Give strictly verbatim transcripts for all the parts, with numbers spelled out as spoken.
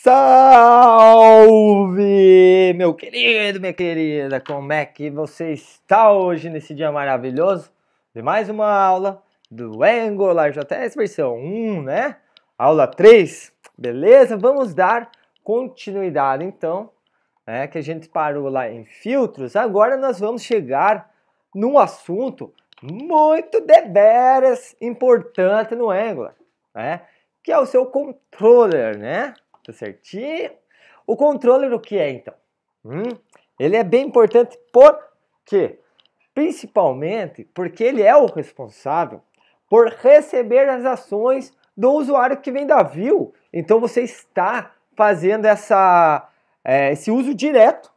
Salve, meu querido, minha querida! Como é que você está hoje nesse dia maravilhoso? De mais uma aula do Angular, já até essa versão um, né? Aula três, beleza? Vamos dar continuidade então, né? Que a gente parou lá em filtros. Agora nós vamos chegar num assunto muito deveras importante no Angular, né? Que é o seu controller, né? Certinho. O controller, o que é então? Hum? Ele é bem importante por quê? Principalmente porque ele é o responsável por receber as ações do usuário que vem da view. Então você está fazendo essa, é, esse uso direto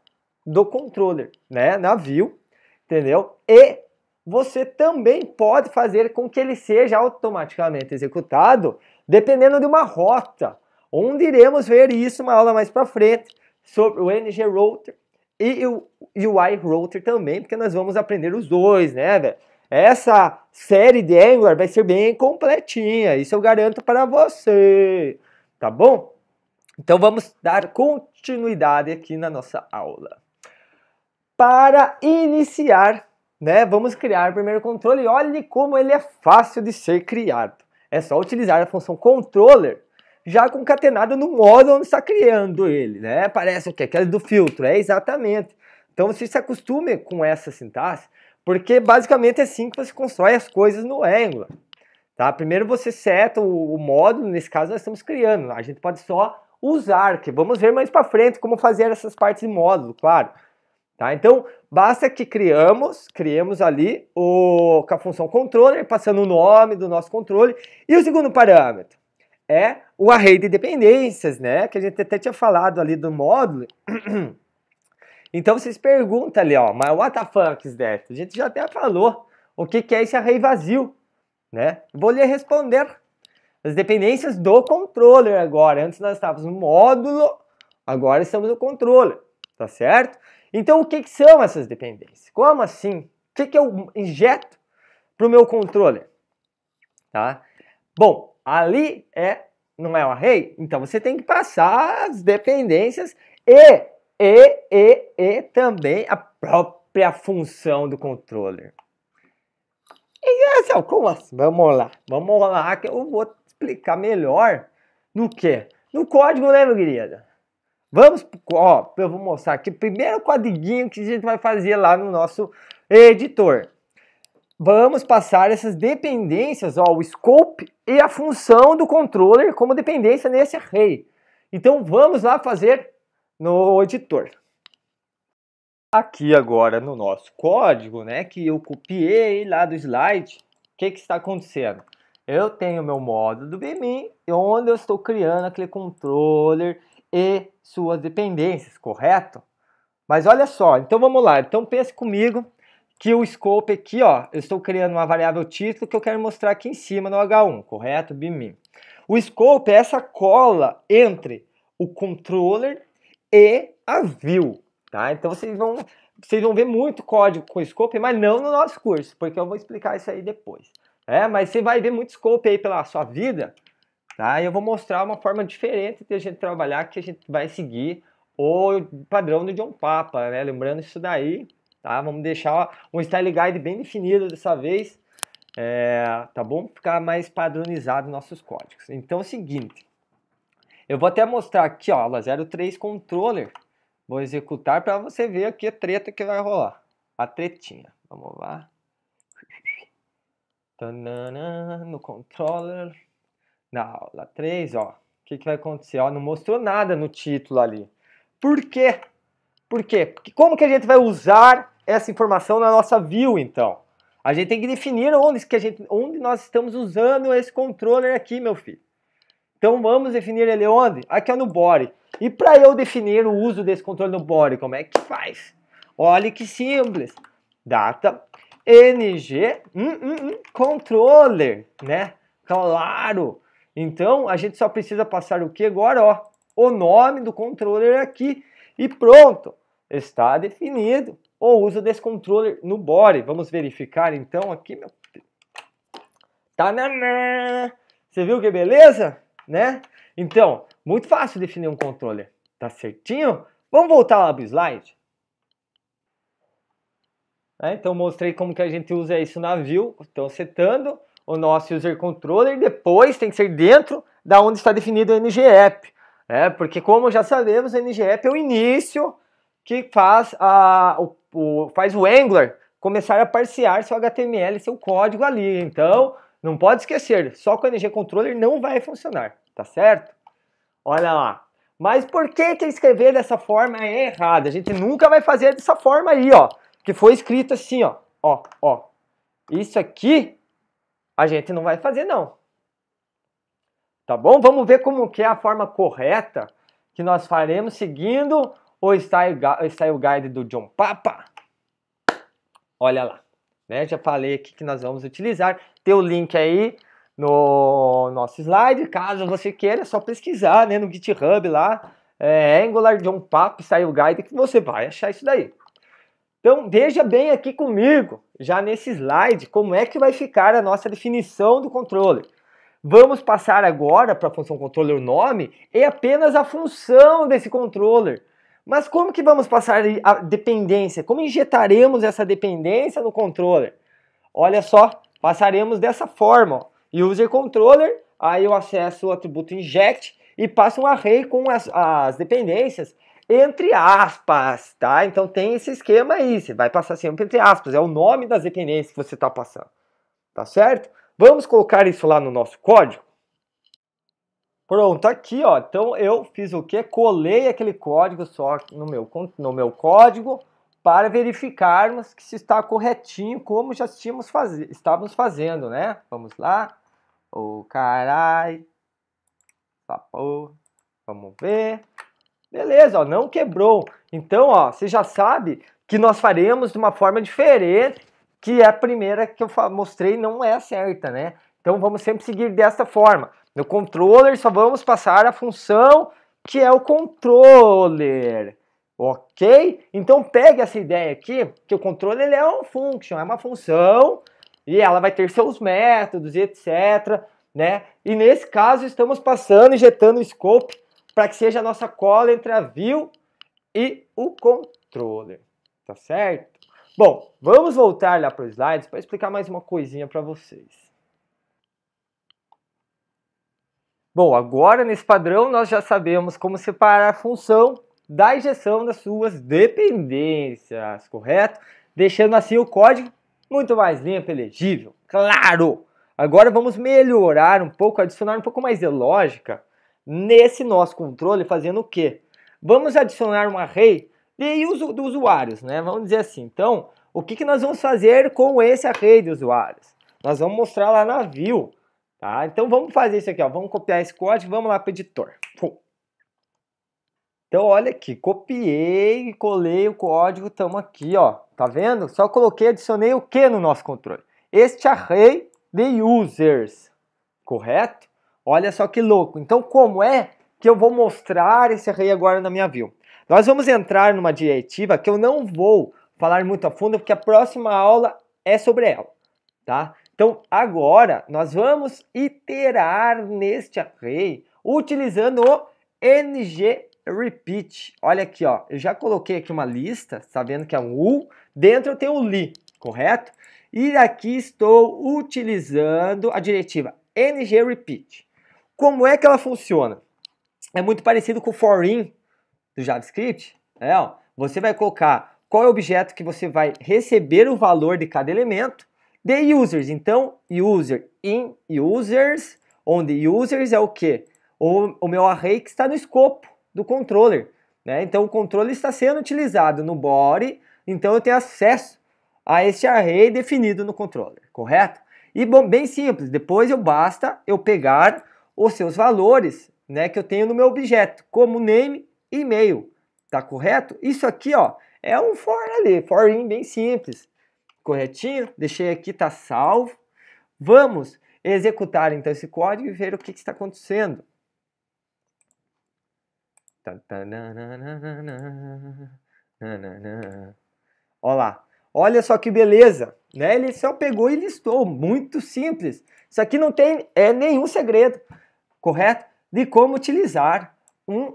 do controller, né? Na view, entendeu? E você também pode fazer com que ele seja automaticamente executado dependendo de uma rota, onde iremos ver isso uma aula mais para frente, sobre o ng-router e o ui-router também, porque nós vamos aprender os dois, né, velho? Essa série de Angular vai ser bem completinha, isso eu garanto para você, tá bom? Então vamos dar continuidade aqui na nossa aula. Para iniciar, né, vamos criar o primeiro controle. Olha como ele é fácil de ser criado. É só utilizar a função controller, já concatenado no modo onde está criando ele, né? Parece o que? Aquele do filtro, é exatamente. Então você se acostume com essa sintaxe, porque basicamente é assim que você constrói as coisas no Angular, tá? Primeiro você seta o, o modo, nesse caso nós estamos criando, a gente pode só usar, que vamos ver mais para frente como fazer essas partes de módulo, claro. Tá? Então basta que criamos, criemos ali o, com a função controller, passando o nome do nosso controle, e o segundo parâmetro é o array de dependências, né? Que a gente até tinha falado ali do módulo. Então vocês perguntam ali, ó, mas what the fuck is that? A gente já até falou o que que é esse array vazio, né? Vou lhe responder as dependências do controller agora. Antes nós estávamos no módulo, agora estamos no controller, tá certo? Então o que que são essas dependências? Como assim? O que que eu injeto para o meu controller? Tá? Bom, ali é, não é um array, então você tem que passar as dependências e, e, e, e também a própria função do controller. E essa, como assim? Vamos lá, vamos lá que eu vou explicar melhor no que? No código, né, meu querido? Vamos, ó, eu vou mostrar aqui o primeiro codiguinho que a gente vai fazer lá no nosso editor. Vamos passar essas dependências, ó, o scope e a função do controller como dependência nesse array. Então vamos lá fazer no editor. Aqui agora no nosso código, né, que eu copiei lá do slide, o que que está acontecendo? Eu tenho meu módulo do BeMean, onde eu estou criando aquele controller e suas dependências, correto? Mas olha só, então vamos lá, então pense comigo, que o scope aqui, ó, eu estou criando uma variável título que eu quero mostrar aqui em cima no agá um, correto? BeMean. O scope é essa cola entre o controller e a view, tá? Então vocês vão, vocês vão ver muito código com scope, mas não no nosso curso, porque eu vou explicar isso aí depois. É, mas você vai ver muito scope aí pela sua vida, tá? E eu vou mostrar uma forma diferente de a gente trabalhar, que a gente vai seguir o padrão do John Papa, né? Lembrando isso daí. Tá? Vamos deixar um style guide bem definido dessa vez, é, tá bom? Ficar mais padronizado nossos códigos. Então é o seguinte, eu vou até mostrar aqui, ó, aula três controller, vou executar para você ver aqui a treta que vai rolar, a tretinha, vamos lá, no controller, na aula três, ó, o que que vai acontecer? Ó, não mostrou nada no título ali, por quê? Por quê? Porque como que a gente vai usar essa informação na nossa view, então? A gente tem que definir onde, que a gente, onde nós estamos usando esse controller aqui, meu filho. Então vamos definir ele onde? Aqui é no body. E para eu definir o uso desse controle no body, como é que faz? Olha que simples. Data, ng, hum, hum, hum, controller, né? Claro. Então a gente só precisa passar o que agora? Ó, o nome do controller aqui. E pronto, está definido o uso desse controller no body. Vamos verificar então aqui, meu. Tanana. Você viu que beleza, né? Então, muito fácil definir um controller. Tá certinho? Vamos voltar lá para o slide? É, então, mostrei como que a gente usa isso na View. Então, setando o nosso user controller. Depois, tem que ser dentro da onde está definido o ng-app. É, porque, como já sabemos, o ng-app é o início que faz, a, o, o, faz o Angular começar a parsear seu H T M L, seu código ali. Então, não pode esquecer, só com o ng-controller não vai funcionar, tá certo? Olha lá. Mas por que que escrever dessa forma é errado? A gente nunca vai fazer dessa forma aí, ó. Que foi escrito assim, ó. Ó, ó. Isso aqui a gente não vai fazer, não. Tá bom? Vamos ver como que é a forma correta que nós faremos seguindo o Style, o Style Guide do John Papa. Olha lá. Né? Já falei aqui que nós vamos utilizar. Tem o link aí no nosso slide. Caso você queira, é só pesquisar, né, no GitHub lá. É, Angular John Papa Style Guide, que você vai achar isso daí. Então, veja bem aqui comigo, já nesse slide, como é que vai ficar a nossa definição do controller. Vamos passar agora para a função controller o nome e apenas a função desse controller. Mas como que vamos passar a dependência? Como injetaremos essa dependência no controller? Olha só, passaremos dessa forma. Ó. User controller, aí eu acesso o atributo inject e passo um array com as, as dependências entre aspas, tá? Então tem esse esquema aí, você vai passar sempre entre aspas, é o nome das dependências que você está passando. Tá certo? Vamos colocar isso lá no nosso código? Pronto, aqui ó, então eu fiz o que? Colei aquele código só no meu, no meu código para verificarmos que se está corretinho como já tínhamos faz... estávamos fazendo, né? Vamos lá. Ô, carai. Vamos ver. Beleza, ó, não quebrou. Então, ó, você já sabe que nós faremos de uma forma diferente, que a primeira que eu mostrei não é a certa, né? Então, vamos sempre seguir desta forma. No controller, só vamos passar a função que é o controller. Ok? Então, pegue essa ideia aqui, que o controller ele é um function, é uma função, e ela vai ter seus métodos, etcétera, né? E nesse caso, estamos passando, injetando o scope, para que seja a nossa cola entre a view e o controller, tá certo? Bom, vamos voltar lá para os slides para explicar mais uma coisinha para vocês. Bom, agora nesse padrão nós já sabemos como separar a função da injeção das suas dependências, correto? Deixando assim o código muito mais limpo e legível, claro! Agora vamos melhorar um pouco, adicionar um pouco mais de lógica nesse nosso controle, fazendo o quê? Vamos adicionar um array de uso dos usuários, né? Vamos dizer assim, então, o que, que nós vamos fazer com esse array de usuários? Nós vamos mostrar lá na view, tá? Então vamos fazer isso aqui, ó. Vamos copiar esse código, vamos lá para o editor. Então olha aqui, copiei e colei o código, estamos aqui, ó. Tá vendo? Só coloquei, adicionei o que no nosso controle? Este array de users, correto? Olha só que louco. Então, como é que eu vou mostrar esse array agora na minha view? Nós vamos entrar numa diretiva que eu não vou falar muito a fundo, porque a próxima aula é sobre ela, tá? Então, agora, nós vamos iterar neste array utilizando o ng-repeat. Olha aqui, ó. Eu já coloquei aqui uma lista, tá vendo que é um U. Dentro eu tenho o li, correto? E aqui estou utilizando a diretiva ng-repeat. Como é que ela funciona? É muito parecido com o for in do JavaScript. É, ó, você vai colocar qual é o objeto que você vai receber o valor de cada elemento de users. Então, user in users, onde users é o que? O, o meu array que está no escopo do controller. Né? Então, o controller está sendo utilizado no body, então eu tenho acesso a este array definido no controller, correto? E bom, bem simples, depois eu basta eu pegar os seus valores, né, que eu tenho no meu objeto, como name e e-mail, tá correto? Isso aqui, ó, é um for ali, for in bem simples, corretinho? Deixei aqui, tá salvo. Vamos executar então esse código e ver o que, que está acontecendo. Olha lá. Olha só que beleza, né? Ele só pegou e listou, muito simples. Isso aqui não tem é, nenhum segredo, correto? de como utilizar um,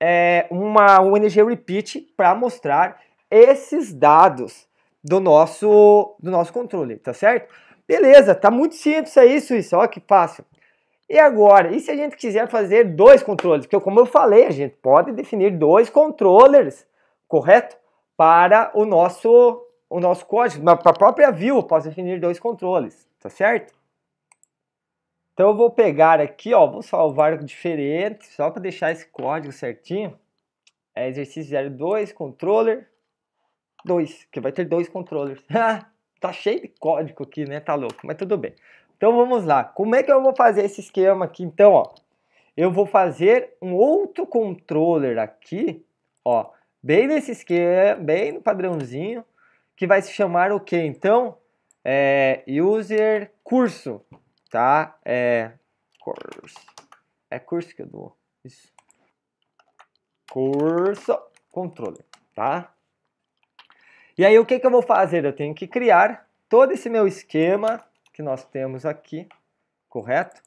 é, uma ng-repeat para mostrar esses dados do nosso, do nosso controller, tá certo? Beleza, tá muito simples aí, Suíça, olha que fácil. E agora, e se a gente quiser fazer dois controles? Porque como eu falei, a gente pode definir dois controllers, correto? Para o nosso, o nosso código, para a própria view, eu posso definir dois controles, tá certo? Então eu vou pegar aqui, ó, vou salvar o diferente, só para deixar esse código certinho. É exercício dois, controller, dois, que vai ter dois controllers. Tá cheio de código aqui, né? Tá louco, mas tudo bem. Então vamos lá, como é que eu vou fazer esse esquema aqui? Então, ó, eu vou fazer um outro controller aqui, ó, bem nesse esquema, bem no padrãozinho, que vai se chamar o que? Então, é user curso. Tá, é curso, é curso que eu dou, isso, curso, controller, tá? E aí o que que eu vou fazer? Eu tenho que criar todo esse meu esquema que nós temos aqui, correto?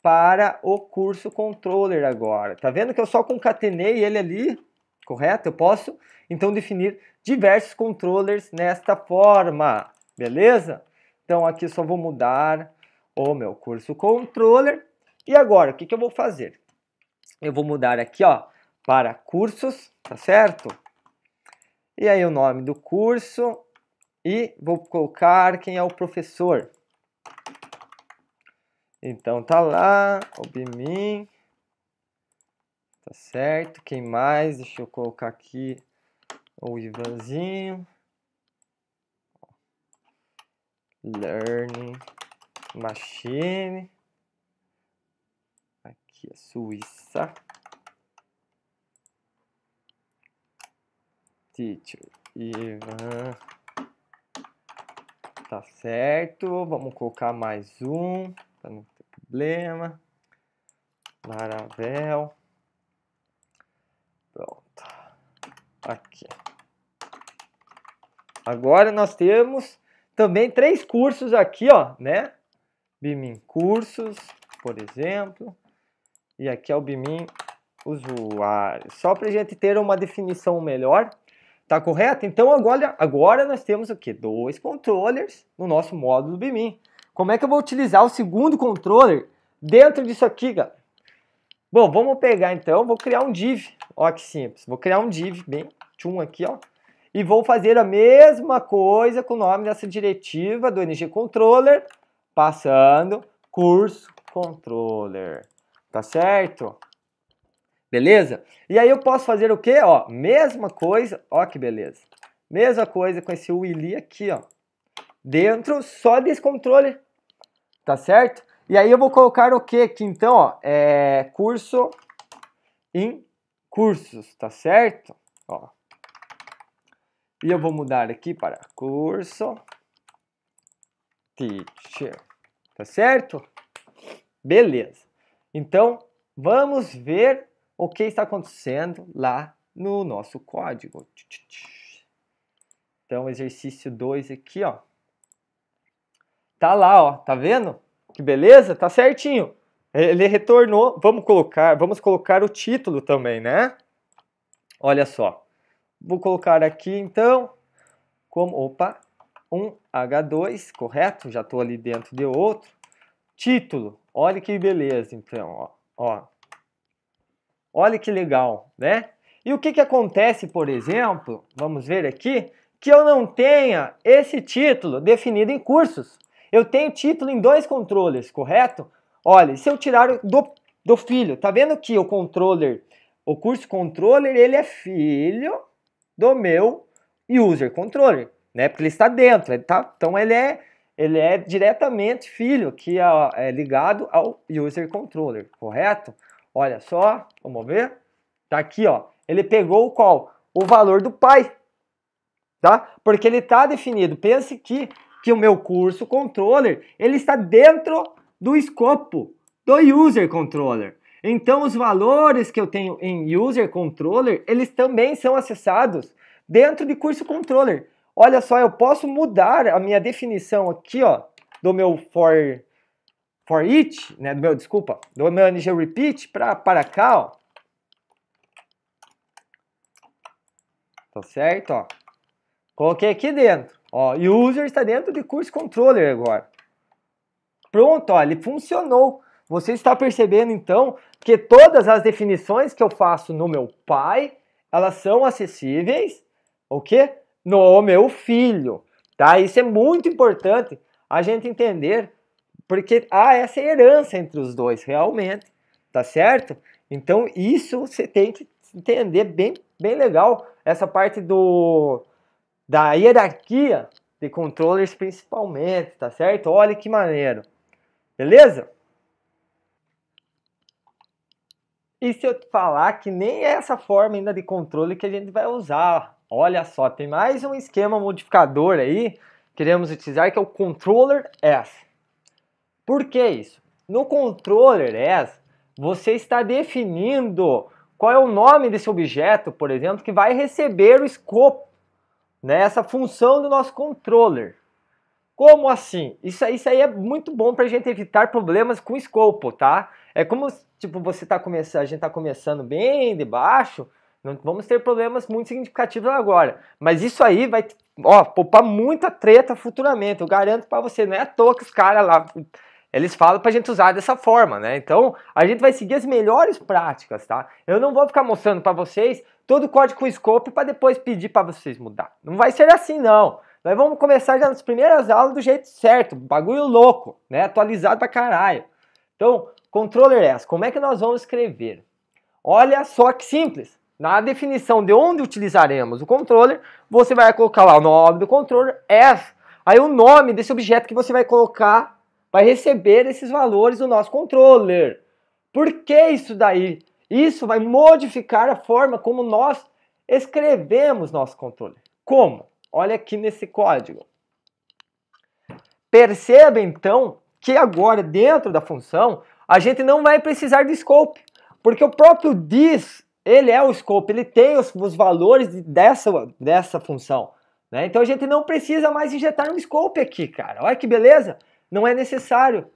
Para o curso controller agora, tá vendo que eu só concatenei ele ali, correto? Eu posso, então, definir diversos controllers nesta forma, beleza? Então aqui eu só vou mudar o meu curso controller. E agora, o que que eu vou fazer? Eu vou mudar aqui, ó, para cursos, tá certo? E aí o nome do curso e vou colocar quem é o professor. Então tá lá, o BeMean, tá certo? Quem mais? Deixa eu colocar aqui o Ivanzinho. Learning Machine, aqui é Suissa, Teacher, Ivan, tá certo, vamos colocar mais um, para não ter problema, Laravel, pronto, aqui, agora nós temos também três cursos aqui, ó, né? BeMean Cursos, por exemplo, e aqui é o BeMean Usuário. Só para a gente ter uma definição melhor, tá correto? Então agora, agora nós temos o que? Dois controllers no nosso módulo BeMean. Como é que eu vou utilizar o segundo controller dentro disso aqui, galera? Bom, vamos pegar então, vou criar um div, ó que simples, vou criar um div bem tchum aqui, ó, e vou fazer a mesma coisa com o nome dessa diretiva do ng-controller, passando curso controller, tá certo? Beleza? E aí eu posso fazer o quê? Ó, mesma coisa, ó que beleza. Mesma coisa com esse U I L I aqui, ó. Dentro só desse controller, tá certo? E aí eu vou colocar o quê aqui então, ó, é curso em cursos, tá certo? Ó. E eu vou mudar aqui para curso teacher. Tá certo? Beleza. Então, vamos ver o que está acontecendo lá no nosso código. Então, exercício dois aqui, ó. Tá lá, ó. Tá vendo? Que beleza? Tá certinho. Ele retornou. Vamos colocar, vamos colocar o título também, né? Olha só. Vou colocar aqui, então, como... Opa! Um H dois, correto? Já estou ali dentro de outro. Título. Olha que beleza, então. Ó, ó. Olha que legal, né? E o que que acontece, por exemplo, vamos ver aqui, que eu não tenha esse título definido em cursos. Eu tenho título em dois controllers, correto? Olha, se eu tirar do, do filho, tá vendo que o controller, o curso controller, ele é filho do meu user controller. Né, porque ele está dentro, ele tá, então ele é, ele é diretamente filho, que é ligado ao user controller, correto? Olha só, vamos ver, tá aqui, ó, ele pegou qual? O valor do pai, tá? Porque ele está definido, pense que, que o meu curso controller, ele está dentro do escopo do user controller. Então os valores que eu tenho em user controller, eles também são acessados dentro de curso controller. Olha só, eu posso mudar a minha definição aqui, ó, do meu for, for each, né, do meu, desculpa, do meu ng-repeat pra, para cá, ó. Tá certo, ó. Coloquei aqui dentro, ó, user está dentro de curso controller agora. Pronto, ó, ele funcionou. Você está percebendo, então, que todas as definições que eu faço no meu pai, elas são acessíveis, o quê? No meu filho, tá? Isso é muito importante a gente entender, porque há essa herança entre os dois, realmente, tá certo? Então, isso você tem que entender bem, bem legal, essa parte do... da hierarquia de controllers principalmente, tá certo? Olha que maneiro, beleza? E se eu te falar que nem é essa forma ainda de controle que a gente vai usar, olha só, tem mais um esquema modificador aí que iremos utilizar, que é o controller S. Por que isso? No controller S, você está definindo qual é o nome desse objeto, por exemplo, que vai receber o scope, nessa função do nosso controller. Como assim? Isso aí, isso aí é muito bom para a gente evitar problemas com escopo, tá? É como, tipo, você tá começando, a gente está começando bem de baixo, não vamos ter problemas muito significativos agora. Mas isso aí vai, ó, poupar muita treta futuramente, eu garanto para você. Não é à toa que os caras lá, eles falam para a gente usar dessa forma, né? Então, a gente vai seguir as melhores práticas, tá? Eu não vou ficar mostrando para vocês todo o código com scope para depois pedir para vocês mudar. Não vai ser assim, não. Nós vamos começar já nas primeiras aulas do jeito certo. Bagulho louco, né? Atualizado pra caralho. Então, controller S. Como é que nós vamos escrever? Olha só que simples. Na definição de onde utilizaremos o controller, você vai colocar lá o nome do controller S. Aí o nome desse objeto que você vai colocar vai receber esses valores do nosso controller. Por que isso daí? Isso vai modificar a forma como nós escrevemos nosso controller. Como? Olha aqui nesse código. Perceba então que agora dentro da função a gente não vai precisar de scope, porque o próprio this, ele é o scope, ele tem os, os valores dessa, dessa função, né? Então a gente não precisa mais injetar um scope aqui, cara. Olha que beleza, não é necessário,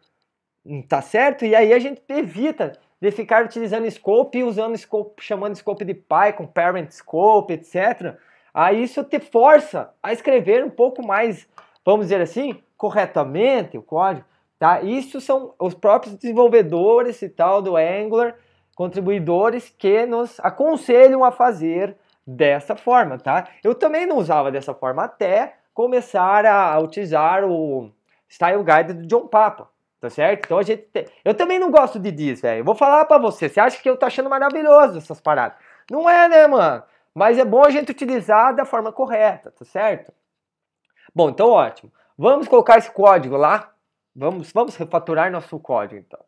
tá certo? E aí a gente evita de ficar utilizando scope e usando scope, chamando scope de pai, com parent scope, etcétera. Aí isso te força a escrever um pouco mais, vamos dizer assim, corretamente o código, tá? Isso são os próprios desenvolvedores e tal do Angular, contribuidores que nos aconselham a fazer dessa forma, tá? Eu também não usava dessa forma até começar a utilizar o Style Guide do John Papa. Tá certo? Então a gente tem... Eu também não gosto de disso, velho. Eu vou falar pra você. Você acha que eu tô achando maravilhoso essas paradas? Não é, né, mano? Mas é bom a gente utilizar da forma correta, tá certo? Bom, então ótimo. Vamos colocar esse código lá. Vamos, vamos refaturar nosso código, então.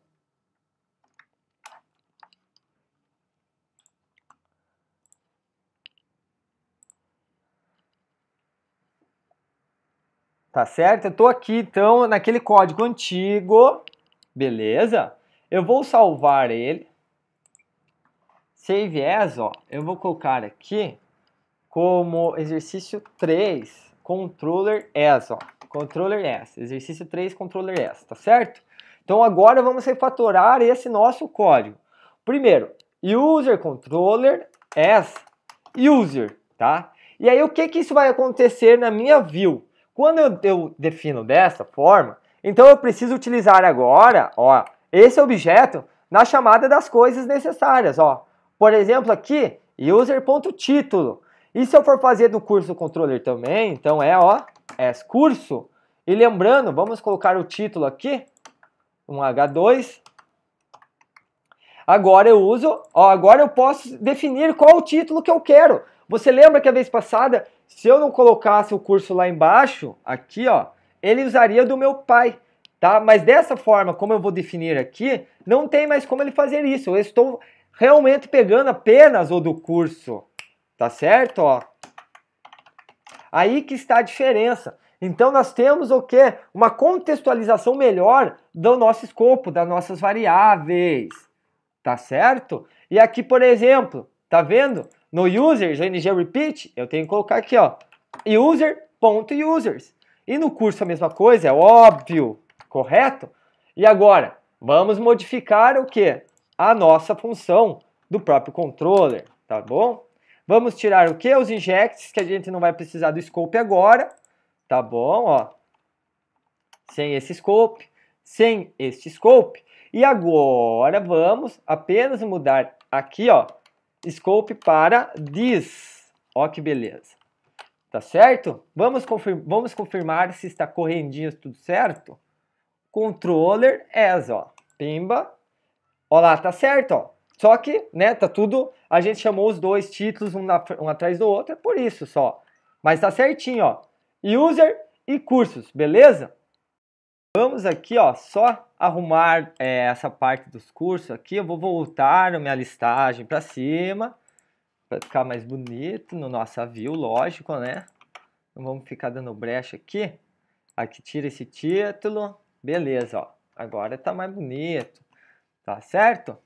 Tá certo? Eu tô aqui, então, naquele código antigo. Beleza? Eu vou salvar ele. Save as, ó. Eu vou colocar aqui como exercício três, controller as, ó. Controller as. Exercício três, controller as. Tá certo? Então, agora vamos refatorar esse nosso código. Primeiro, user controller as user, tá? E aí, o que que isso vai acontecer na minha view? Quando eu, eu defino dessa forma, então eu preciso utilizar agora, ó, esse objeto na chamada das coisas necessárias, ó. Por exemplo, aqui, user.título. E se eu for fazer do curso controller também, então é, ó, é curso. E lembrando, vamos colocar o título aqui, um agá dois. Agora eu uso, ó, agora eu posso definir qual o título que eu quero. Você lembra que a vez passada, se eu não colocasse o curso lá embaixo, aqui, ó, ele usaria do meu pai, tá? Mas dessa forma, como eu vou definir aqui, não tem mais como ele fazer isso. Eu estou realmente pegando apenas o do curso, tá certo? Ó. Aí que está a diferença. Então, nós temos o quê? Uma contextualização melhor do nosso escopo, das nossas variáveis, tá certo? E aqui, por exemplo, tá vendo? No users, ng-repeat, eu tenho que colocar aqui, ó, user.users. E no curso a mesma coisa, é óbvio, correto? E agora, vamos modificar o quê? A nossa função do próprio controller, tá bom? Vamos tirar o quê? Os injects, que a gente não vai precisar do scope agora, tá bom? Ó. Sem esse scope, sem este scope. E agora vamos apenas mudar aqui, ó, scope para this. Ó que beleza. Tá certo? Vamos, confirma, vamos confirmar se está correndinho tudo certo. Controller as, ó. Pimba. Ó lá, tá certo, ó. Só que, né, tá tudo... A gente chamou os dois títulos, um, na, um atrás do outro, é por isso só. Mas tá certinho, ó. User e cursos, beleza? Vamos aqui, ó, só arrumar é, essa parte dos cursos aqui. Eu vou voltar na minha listagem para cima, para ficar mais bonito no nosso view, lógico, né? Não vamos ficar dando brecha aqui. Aqui tira esse título. Beleza, ó. Agora tá mais bonito. Tá certo?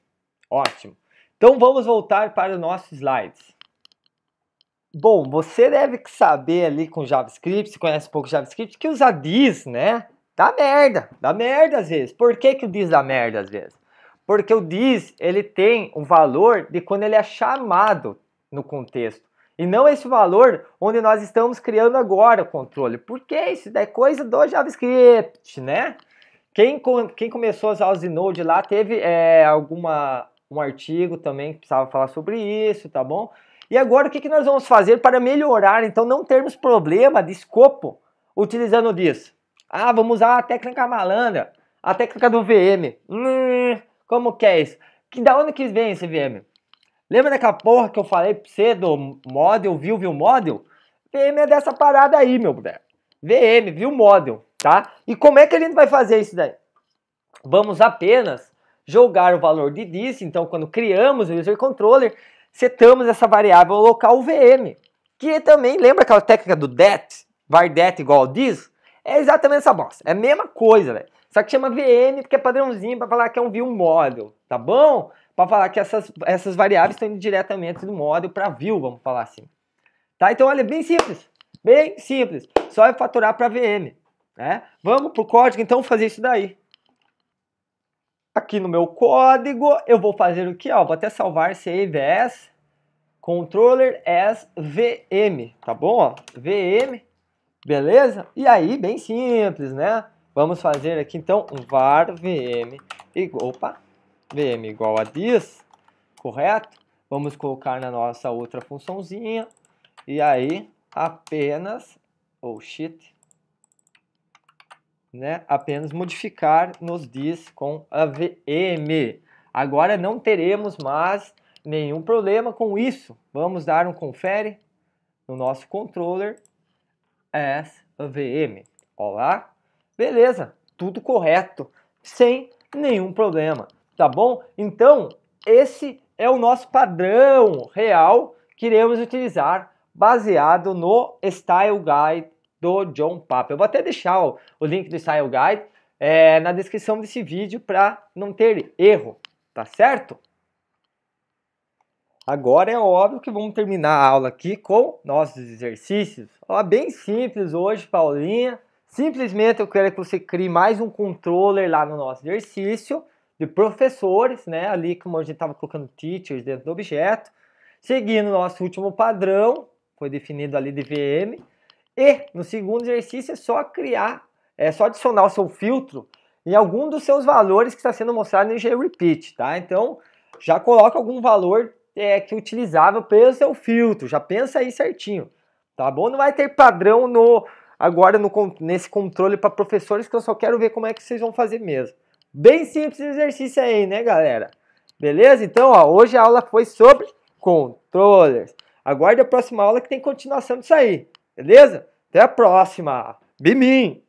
Ótimo. Então vamos voltar para os nossos slides. Bom, você deve saber ali com JavaScript, se conhece um pouco JavaScript, que usar this, né? Dá merda, dá merda às vezes. Por que que o this dá merda às vezes? Porque o this, ele tem um valor de quando ele é chamado no contexto. E não esse valor onde nós estamos criando agora o controle. Porque isso é coisa do JavaScript, né? Quem, quem começou as aulas de Node lá teve é, alguma, um artigo também que precisava falar sobre isso, tá bom? E agora o que que nós vamos fazer para melhorar, então não termos problema de escopo utilizando this? Ah, vamos usar a técnica malandra, a técnica do V M. Hum, como que é isso? Que, da onde que vem esse V M? Lembra daquela porra que eu falei pra você do model, view, view model? V M é dessa parada aí, meu brother. V M, view model, tá? E como é que a gente vai fazer isso daí? Vamos apenas jogar o valor de this, então quando criamos o user controller, setamos essa variável local V M. Que também, lembra aquela técnica do that? Var that igual this? É exatamente essa bosta. É a mesma coisa, velho. Só que chama V M porque é padrãozinho para falar que é um view model, tá bom? Para falar que essas, essas variáveis estão indo diretamente do model para view, vamos falar assim. Tá? Então, olha, bem simples. Bem simples. Só é faturar para V M, né? Vamos pro código, então, fazer isso daí. Aqui no meu código, eu vou fazer o que? Ó, vou até salvar save as controller as V M, tá bom? Ó, V M. Beleza? E aí, bem simples, né? Vamos fazer aqui, então, um var vm igual, opa, vm igual a this, correto? Vamos colocar na nossa outra funçãozinha. E aí, apenas, oh shit, né? Apenas modificar nos this com a vm. Agora não teremos mais nenhum problema com isso. Vamos dar um confere no nosso controller as V M. Olá, beleza, tudo correto, sem nenhum problema, tá bom? Então, esse é o nosso padrão real que iremos utilizar baseado no Style Guide do John Papa. Eu vou até deixar ó, o link do Style Guide é, na descrição desse vídeo para não ter erro, tá certo? Agora é óbvio que vamos terminar a aula aqui com nossos exercícios. Ó, bem simples hoje, Paulinha. Simplesmente eu quero que você crie mais um controller lá no nosso exercício de professores, né? Ali como a gente estava colocando teachers dentro do objeto. Seguindo o nosso último padrão, foi definido ali de V M. E no segundo exercício é só criar, é só adicionar o seu filtro em algum dos seus valores que está sendo mostrado no ng-repeat, tá? Então já coloca algum valor é que utilizável pelo seu filtro, já pensa aí certinho, tá bom? Não vai ter padrão no agora no, nesse controle para professores, que eu só quero ver como é que vocês vão fazer mesmo. Bem simples exercício aí, né, galera? Beleza? Então, ó, hoje a aula foi sobre controllers. Aguarde a próxima aula que tem continuação disso aí, beleza? Até a próxima! BeMean!